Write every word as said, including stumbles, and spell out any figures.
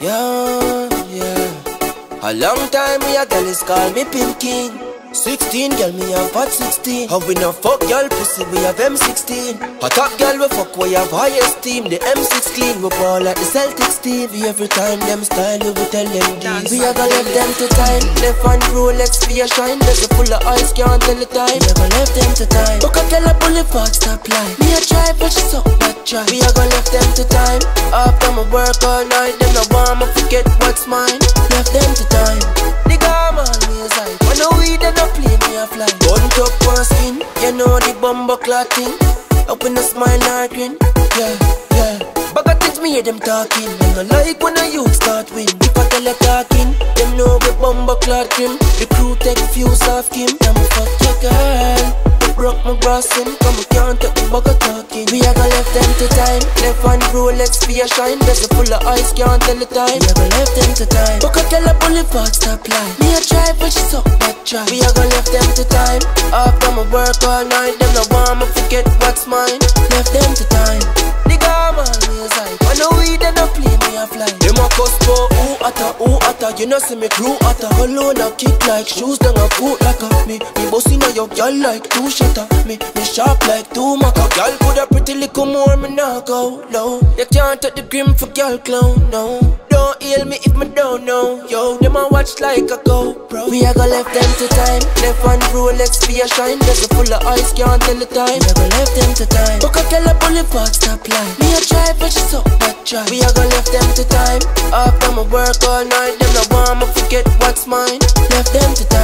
Yeah, yeah. A long time me a girl is call me Pimp King. Sixteen girl me have hot sixteen. How we no fuck y'all pussy, we have M sixteen. Hot top girl we fuck, we have high esteem. The M six clean, we ball like the Celtic Steve. Every time them style we tell them dance. We a gonna left them to time. Left on Rolex for your shine. Let me full of ice, can't tell the time. We a gonna left them to time. Book a girl a bully fast, stop line. Me a try but she suck that try. We a gonna left them to time. After my work all night, them no want me forget what's mine. Left them to time. Nigga I'm always high. When the weed and play me a fly. Bunt up one skin, you know the bumbo clotting. Up in the smile and grin. Yeah, yeah. Bag of things me hear them talking. I no like when a youth start win. If I tell a talking, them know we bumbo clot grim. The crew take few soft skin. Now me fuck your girl. We broke my brass in, come we can't take the bag of talking. We a go left them to time. Left on Rolex for your shine. There's a full of ice, can't tell the time. We a go left them to time. Book a girl a bully fast, stop line. Me a try but she suck that try. We a gonna left them to time. After my work all night, them no want me forget what's mine. Left them to time. Nigga I'm always high. When the weed they no play me a fly. Them a cuss for who atta, who atta. You know see me crew atta. Alone a kick like shoes, then a coat like a me. Me bossing a yo y'all like two shatter. Me me sharp like two maca. Y'all put a pretty little more, me nah go low. You can't take the grim for y'all clown, no. Don't heal me if me don't know, yo. Them a watch like a GoPro. We a go left them to time. Left on Rolex for your shine. There's a full of ice, can't tell the time. We a go left them to time. Book a girl a bully fast, stop line. Me a try but she suck that try. We a go left them to time. After my work all night, them no want me forget what's mine. Left them to time.